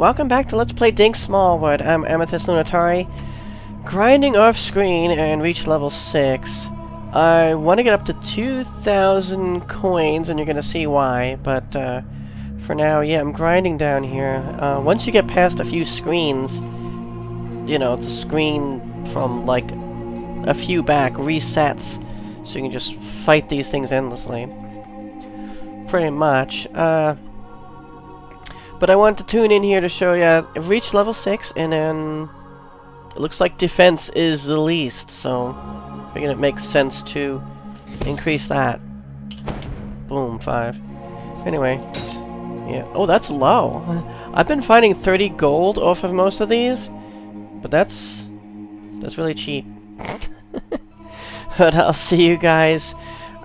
Welcome back to Let's Play Dink Smallwood. I'm Amethyst Lunitari. Grinding off screen and reach level 6. I want to get up to 2,000 coins, and you're going to see why, but for now, yeah, I'm grinding down here. Once you get past a few screens, you know, the screen from, like, a few back resets, so you can just fight these things endlessly. Pretty much. But I want to tune in here to show you I've reached level 6, and then it looks like defense is the least, so I figured it makes sense to increase that. Boom, 5. Anyway, yeah. Oh, that's low. I've been finding 30 gold off of most of these, but that's really cheap. But I'll see you guys,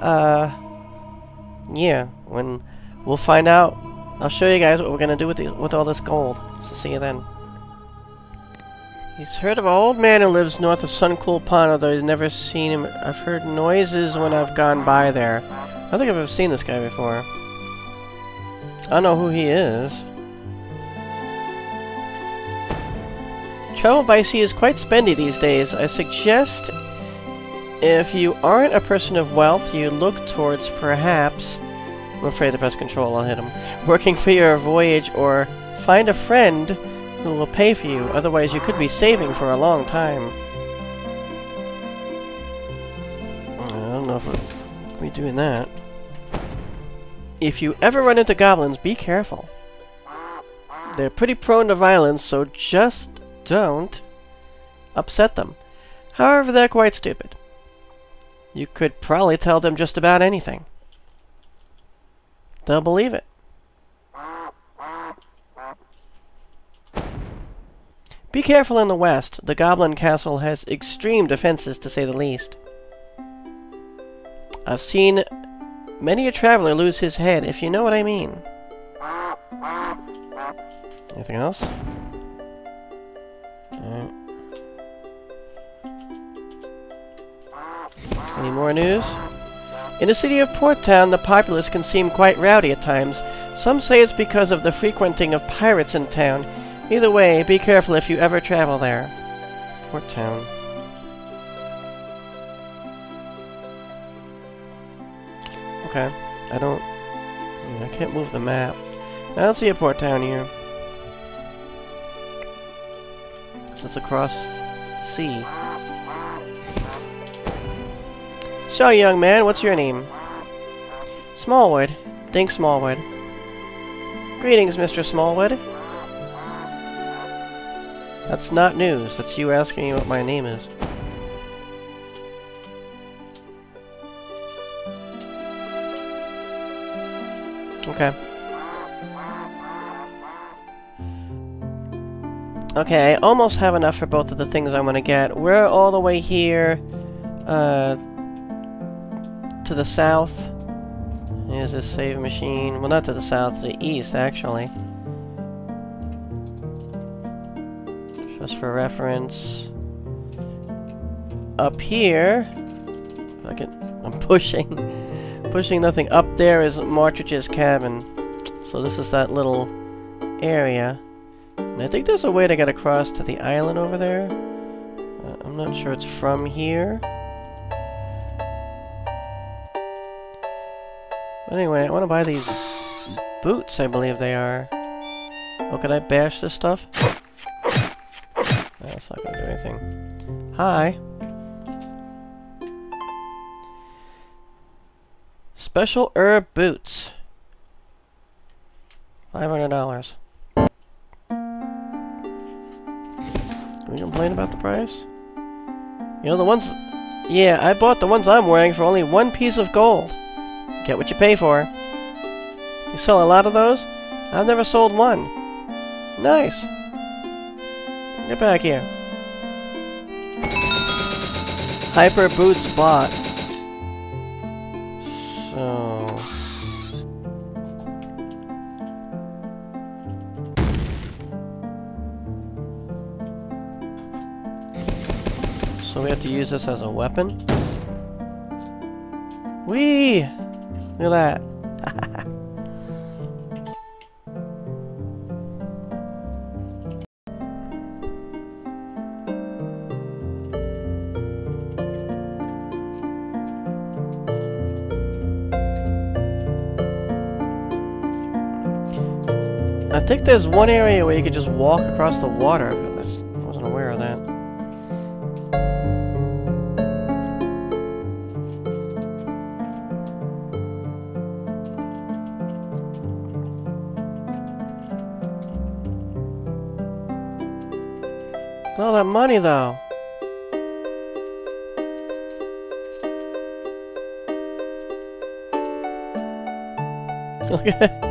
yeah, when we'll find out. I'll show you guys what we're gonna do with these, with all this gold. So see you then. He's heard of an old man who lives north of Suncool Pond, although he's never seen him. I've heard noises when I've gone by there. I don't think I've ever seen this guy before. I don't know who he is. Travel by sea is quite spendy these days. I suggest if you aren't a person of wealth, you look towards perhaps. I'm afraid to press control, I'll hit him. Working for your voyage, or find a friend who will pay for you, otherwise you could be saving for a long time. I don't know if we're gonna be doing that. If you ever run into goblins, be careful. They're pretty prone to violence, so just don't upset them. However, they're quite stupid. You could probably tell them just about anything. They'll believe it. Be careful in the west. The Goblin Castle has extreme defenses, to say the least. I've seen many a traveler lose his head, if you know what I mean. Anything else? Any more news? In the city of Port Town, the populace can seem quite rowdy at times. Some say it's because of the frequenting of pirates in town. Either way, be careful if you ever travel there. Port Town. Okay. I can't move the map. I don't see a Port Town here. So it's across the sea. So, young man, what's your name? Smallwood. Dink Smallwood. Greetings, Mr. Smallwood. That's not news. That's you asking me what my name is. Okay. Okay, I almost have enough for both of the things I want to get. We're all the way here, to the south. Here's this save machine. Well, not to the south, to the east, actually. Just for reference. Up here. If I can, I'm pushing. Pushing nothing. Up there is Martrich's cabin. So this is that little area. And I think there's a way to get across to the island over there. I'm not sure it's from here. Anyway, I want to buy these boots, I believe they are. Oh, can I bash this stuff? That's not going to do anything. Hi! Special herb boots. $500. Can we complain about the price? You know, the ones... Yeah, I bought the ones I'm wearing for only one piece of gold. Get what you pay for. You sell a lot of those? I've never sold one. Nice. Get back here. Hyper Boots bought. So... So we have to use this as a weapon? Whee! Look at that. I think there's one area where you could just walk across the water. I wasn't aware of that. All that money, though. Look at it.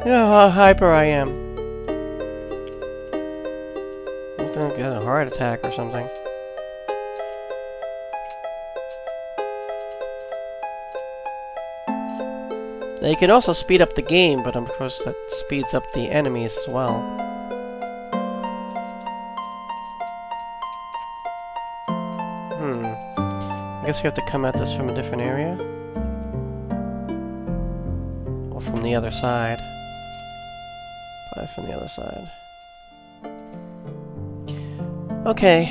Look at how hyper I am. I think I got a heart attack or something. Now you can also speed up the game, but of course that speeds up the enemies as well. I guess you have to come at this from a different area. Or from the other side. From the other side. Okay.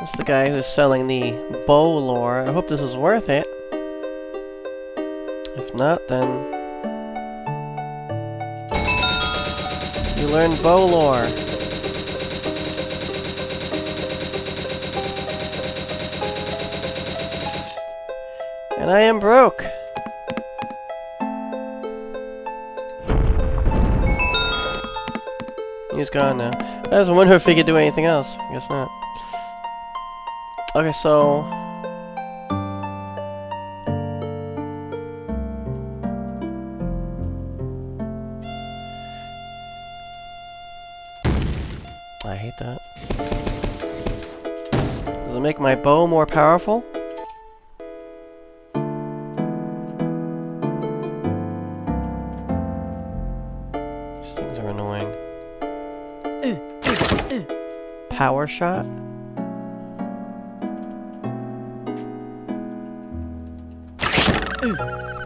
That's the guy who's selling the bow lore. I hope this is worth it. If not, then you learn bow lore. And I am broke. He's gone now. I just wonder if he could do anything else. I guess not. Okay, so... I hate that. Does it make my bow more powerful? These things are annoying. Power shot?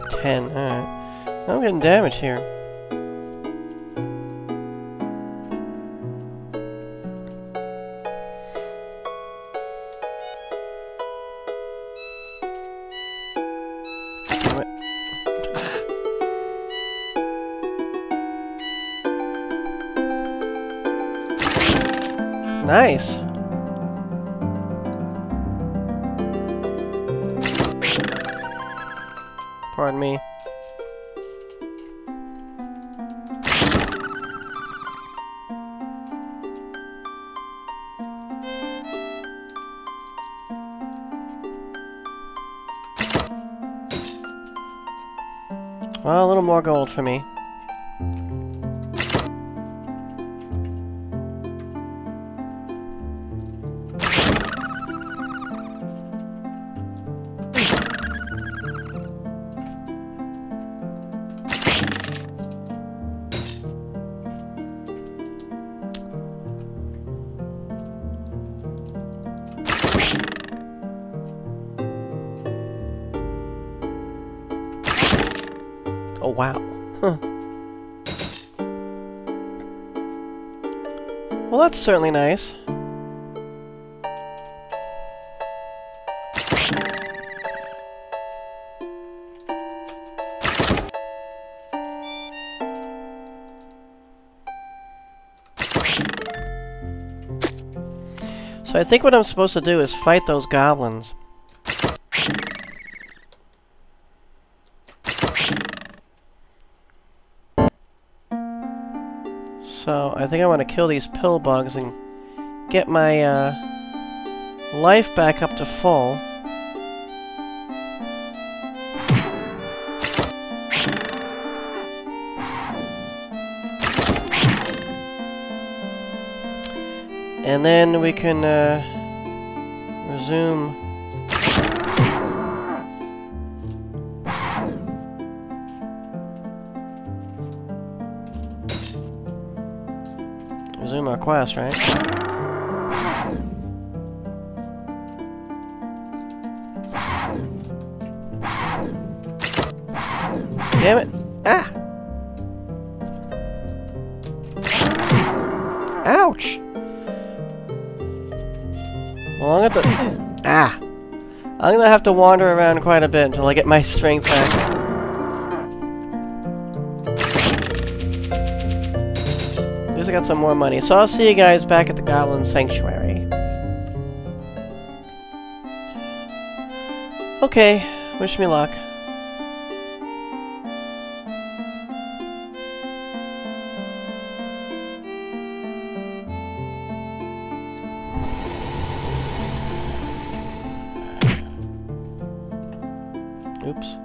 Ten. Alright. I'm getting damage here. Nice. Pardon me. Well, a little more gold for me. Oh, wow. Huh. Well, that's certainly nice. So I think what I'm supposed to do is fight those goblins. So, I think I want to kill these pill bugs and get my life back up to full. And then we can resume... our quest, right? Damn it! Ah! Ouch! Well, I'm gonna have to... Ah! I'm gonna have to wander around quite a bit until I get my strength back. I got some more money. So I'll see you guys back at the Goblin Sanctuary. Okay, wish me luck. Oops.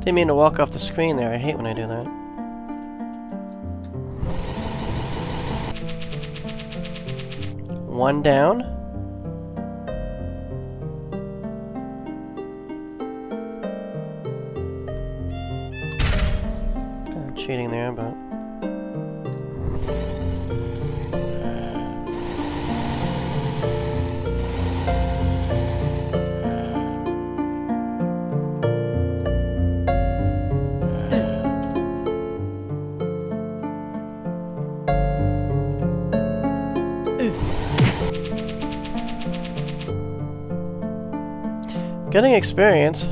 Didn't mean to walk off the screen there. I hate when I do that. One down. I'm cheating there, but... Getting experience,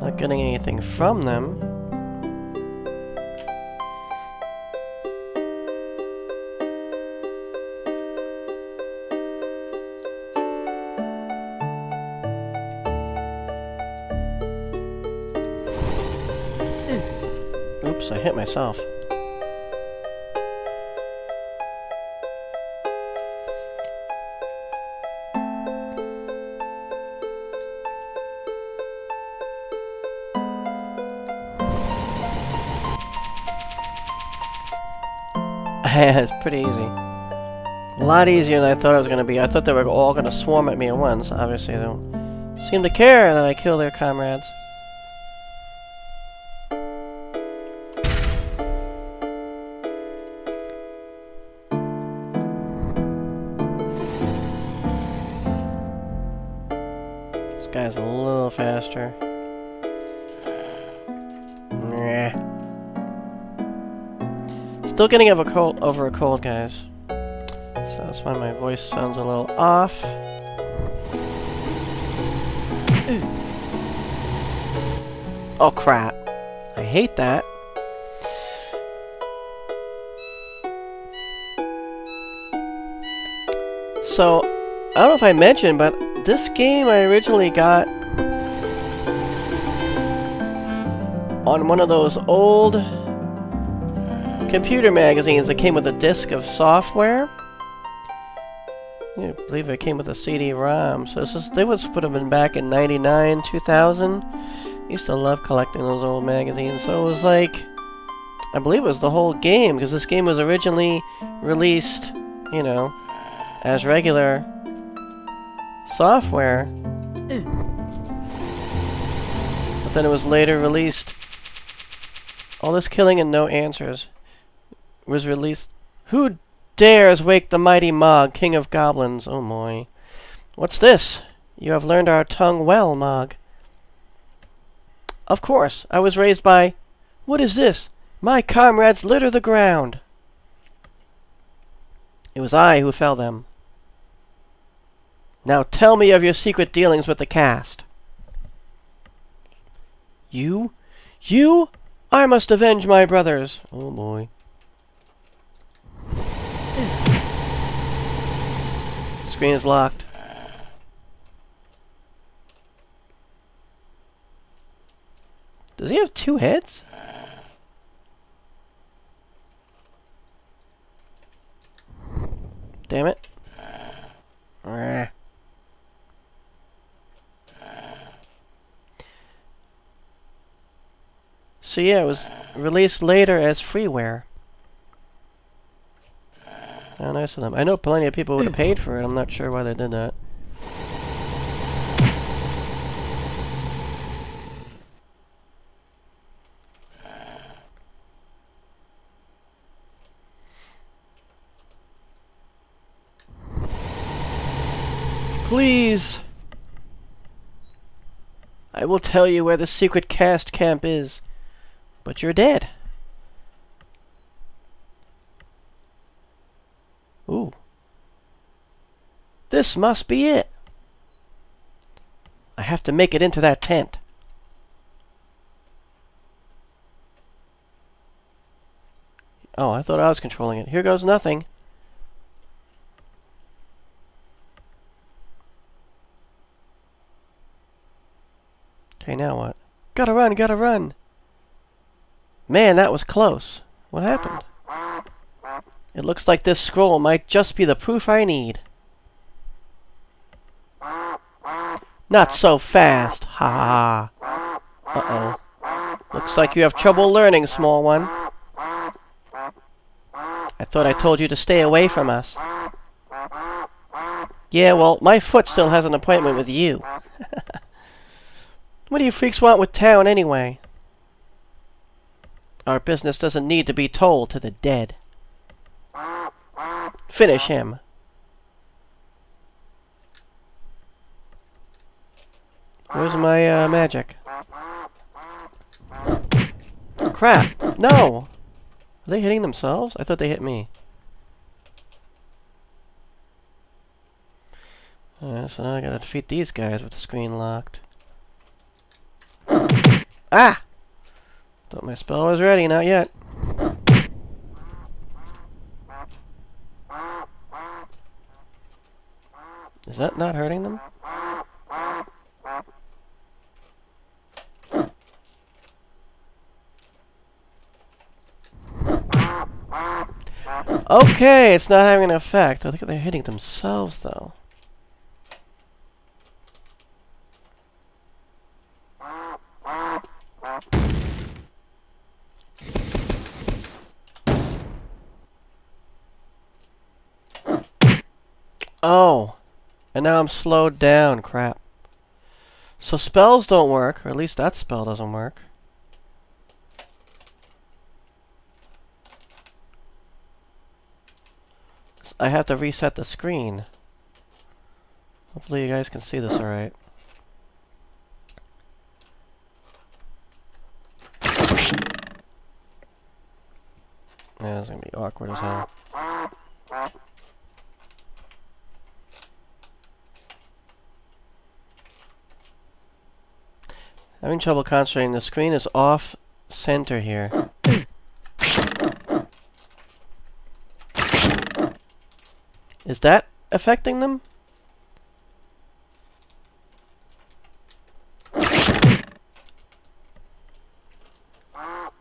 not getting anything from them. Oops, I hit myself. Yeah, it's pretty easy. A lot easier than I thought it was going to be. I thought they were all going to swarm at me at once. Obviously, they don't seem to care that I kill their comrades. This guy's a little faster. Nah. Still getting over a cold, guys. So that's why my voice sounds a little off. Oh crap. I hate that. So, I don't know if I mentioned, but this game I originally got on one of those old computer magazines that came with a disc of software. I believe it came with a CD-ROM. So this is, they would have been back in 99, 2000. I used to love collecting those old magazines. So it was like, I believe it was the whole game, because this game was originally released, you know, as regular software. But then it was later released. All this killing and no answers was released. Who dares wake the mighty Mog, king of goblins? Oh my. What's this? You have learned our tongue well, Mog. Of course, I was raised by... What is this? My comrades litter the ground. It was I who fell them. Now tell me of your secret dealings with the caste. You? You? I must avenge my brothers. Oh boy. Screen is locked. Does he have two heads? Damn it. So yeah, it was released later as freeware. How nice of them. I know plenty of people would have paid for it. I'm not sure why they did that. Please! I will tell you where the secret caste camp is, but you're dead. Ooh. This must be it. I have to make it into that tent. Oh, I thought I was controlling it. Here goes nothing. Okay, now what? Gotta run, gotta run! Man, that was close. What happened? It looks like this scroll might just be the proof I need. Not so fast! Ha ha. Uh-oh. Looks like you have trouble learning, small one. I thought I told you to stay away from us. Yeah, well, my foot still has an appointment with you. What do you freaks want with town, anyway? Our business doesn't need to be told to the dead. Finish him. Where's my magic? Crap! No! Are they hitting themselves? I thought they hit me. So now I gotta defeat these guys with the screen locked. Ah! Thought my spell was ready. Not yet. Is that not hurting them? Okay, it's not having an effect. I think they're hitting themselves, though. Oh, and now I'm slowed down, crap. So spells don't work, or at least that spell doesn't work. I have to reset the screen. Hopefully you guys can see this all right. Yeah, it's gonna be awkward as hell. Having trouble concentrating. The screen is off center here. Is that affecting them? Well,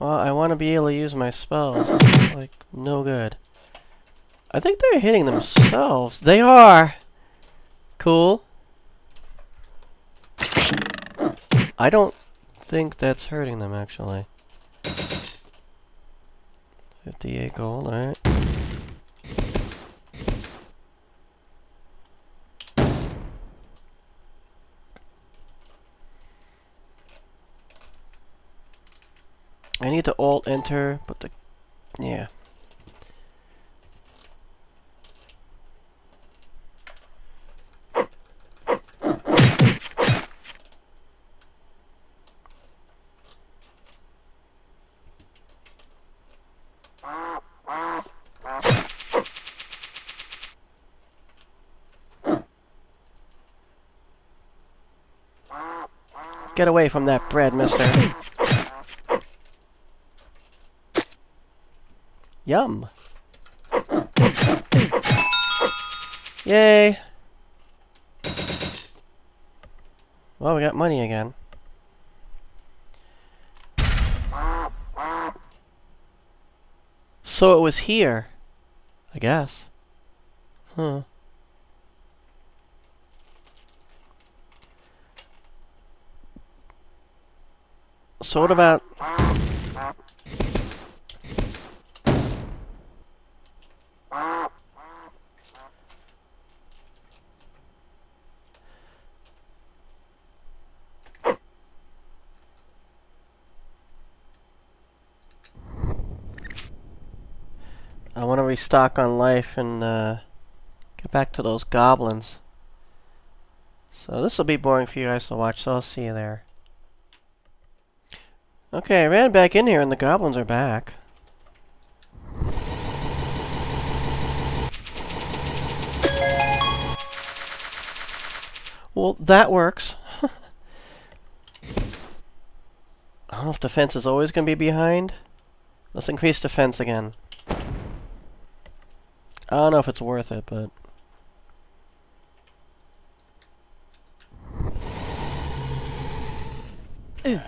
I want to be able to use my spells. It's like, no good. I think they're hitting themselves. They are! Cool. I don't think that's hurting them, actually. 58 gold, alright. I need to Alt-Enter, but the... yeah. Get away from that bread, mister. Yum. Yay. Well, we got money again. So it was here, I guess. Huh. So what about... I want to restock on life and get back to those goblins. So this will be boring for you guys to watch, so I'll see you there. Okay, I ran back in here and the goblins are back. Well, that works. I don't know if defense is always going to be behind. Let's increase defense again. I don't know if it's worth it, but... Ooh.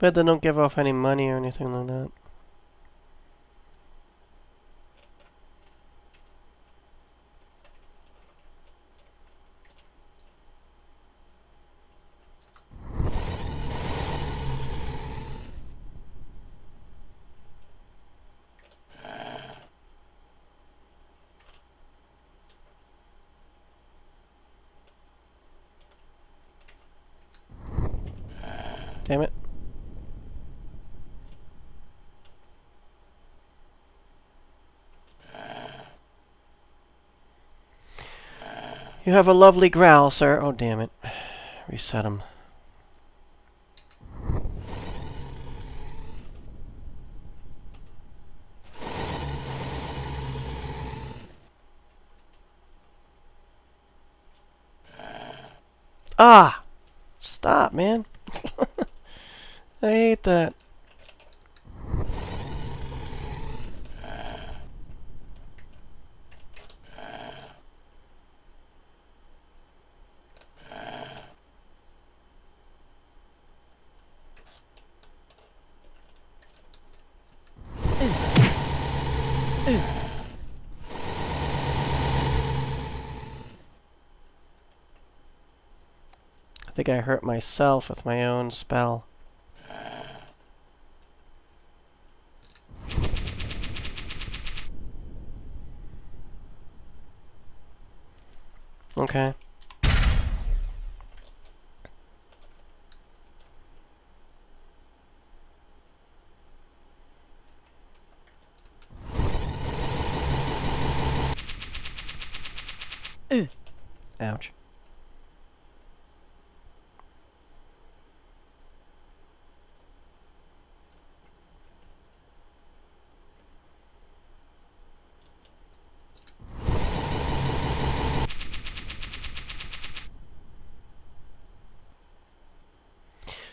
Bet they don't give off any money or anything like that. Damn it. You have a lovely growl, sir. Oh, damn it. Reset him. Ah! Stop, man. I hate that. I think I hurt myself with my own spell. Okay. Ouch.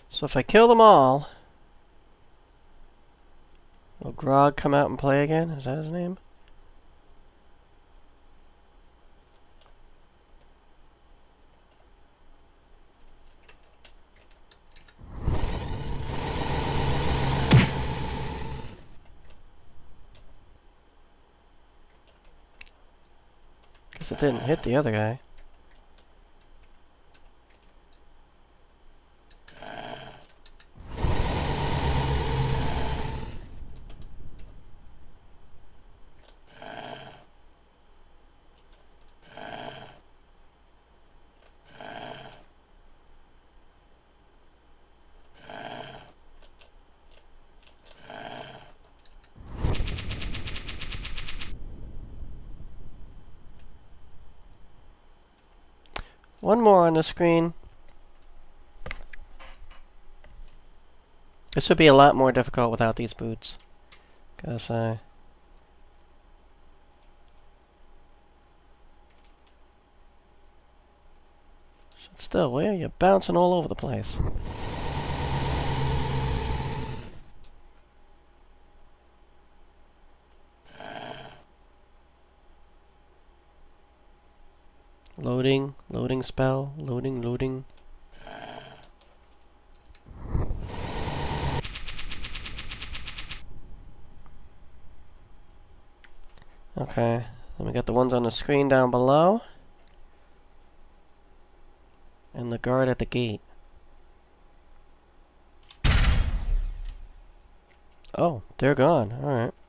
So if I kill them all, will Grog come out and play again? Is that his name? Guess it didn't hit the other guy. One more on the screen. This would be a lot more difficult without these boots. Because sit still, will you? You're bouncing all over the place. Loading, loading spell, loading, loading. Okay, then we got the ones on the screen down below. And the guard at the gate. Oh, they're gone, alright.